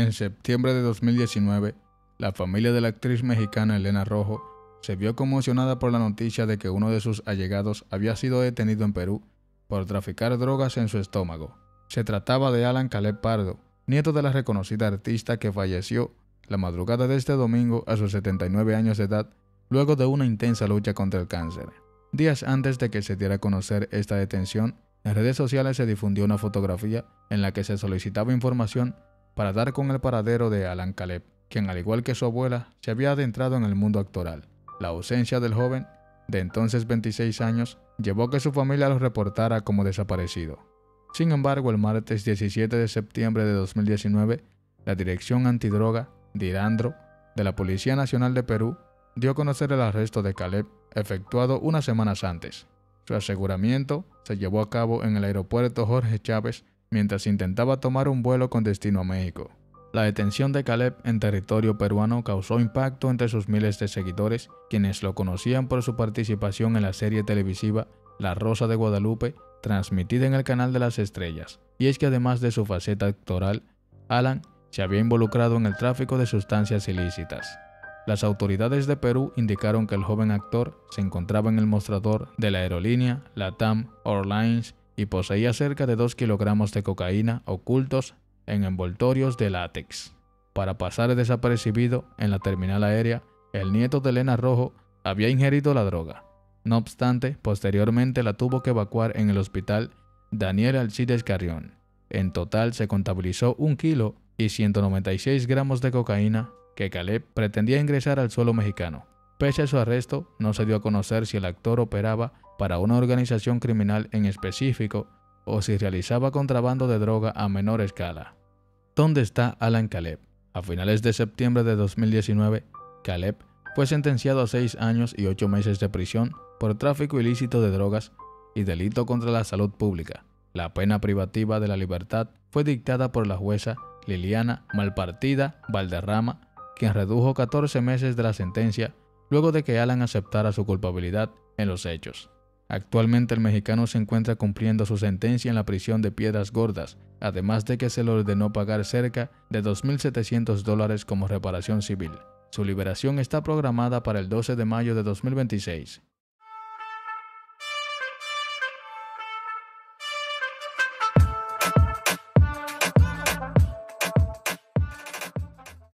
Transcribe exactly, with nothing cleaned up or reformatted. En septiembre de dos mil diecinueve, la familia de la actriz mexicana Helena Rojo se vio conmocionada por la noticia de que uno de sus allegados había sido detenido en Perú por traficar drogas en su estómago. Se trataba de Alan Caleb Pardo, nieto de la reconocida artista que falleció la madrugada de este domingo a sus setenta y nueve años de edad, luego de una intensa lucha contra el cáncer. Días antes de que se diera a conocer esta detención, en redes sociales se difundió una fotografía en la que se solicitaba información para dar con el paradero de Alan Caleb, quien al igual que su abuela, se había adentrado en el mundo actoral. La ausencia del joven, de entonces veintiséis años, llevó a que su familia lo reportara como desaparecido. Sin embargo, el martes diecisiete de septiembre de dos mil diecinueve, la Dirección Antidroga, Dirandro, de la Policía Nacional de Perú, dio a conocer el arresto de Caleb, efectuado unas semanas antes. Su aseguramiento se llevó a cabo en el aeropuerto Jorge Chávez mientras intentaba tomar un vuelo con destino a México. La detención de Caleb en territorio peruano causó impacto entre sus miles de seguidores, quienes lo conocían por su participación en la serie televisiva La Rosa de Guadalupe, transmitida en el Canal de las Estrellas. Y es que además de su faceta actoral, Alan se había involucrado en el tráfico de sustancias ilícitas. Las autoridades de Perú indicaron que el joven actor se encontraba en el mostrador de la aerolínea LATAM Airlines y poseía cerca de dos kilogramos de cocaína ocultos en envoltorios de látex. Para pasar desapercibido en la terminal aérea, el nieto de Helena Rojo había ingerido la droga. No obstante, posteriormente la tuvo que evacuar en el hospital Daniel Alcides Carrión. En total se contabilizó un kilo y ciento noventa y seis gramos de cocaína que Caleb pretendía ingresar al suelo mexicano. Pese a su arresto, no se dio a conocer si el actor operaba para una organización criminal en específico o si realizaba contrabando de droga a menor escala. ¿Dónde está Alan Caleb? A finales de septiembre de dos mil diecinueve, Caleb fue sentenciado a seis años y ocho meses de prisión por tráfico ilícito de drogas y delito contra la salud pública. La pena privativa de la libertad fue dictada por la jueza Liliana Malpartida Valderrama, quien redujo catorce meses de la sentencia luego de que Alan aceptara su culpabilidad en los hechos. Actualmente el mexicano se encuentra cumpliendo su sentencia en la prisión de Piedras Gordas, además de que se le ordenó pagar cerca de dos mil setecientos dólares como reparación civil. Su liberación está programada para el doce de mayo de dos mil veintiséis.